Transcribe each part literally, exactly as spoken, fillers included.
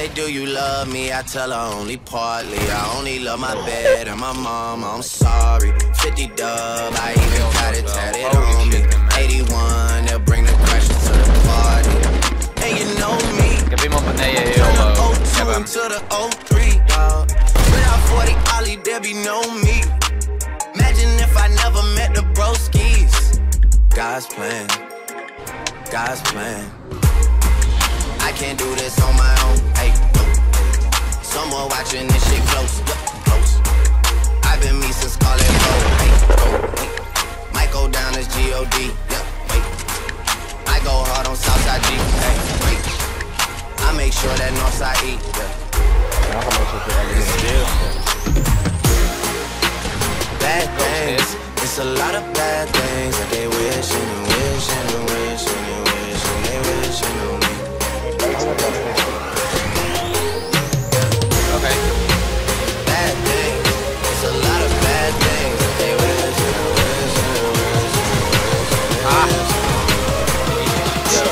say, do you love me? I tell her only partly. I only love my bed and my mom, I'm sorry. fifty dub, I even got it tatted on me. eighty-one, they'll bring the questions to the party. And you know me, from the oh two to the oh three. When I'm forty ollie, there be no me. Imagine if I never met the broskies. God's plan, God's plan. I can't do this on my own, ayy. Someone watching this shit close, close. I've been me since Scarlet Road, ayy. Might go down as G O D, yep, wait. I go hard on Southside G, ayy, wait. I make sure that Northside E, yeah. Bad things, it's a lot of bad things that they wishing and wishing and wishing and wishing they wishing on me. Okay. Bad things, it's a lot of bad things. They wish, wish, wish, wish. Ah. Yeah.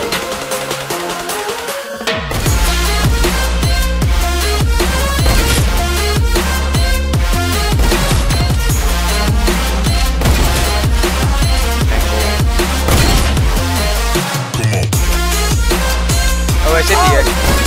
Oh, I said the end.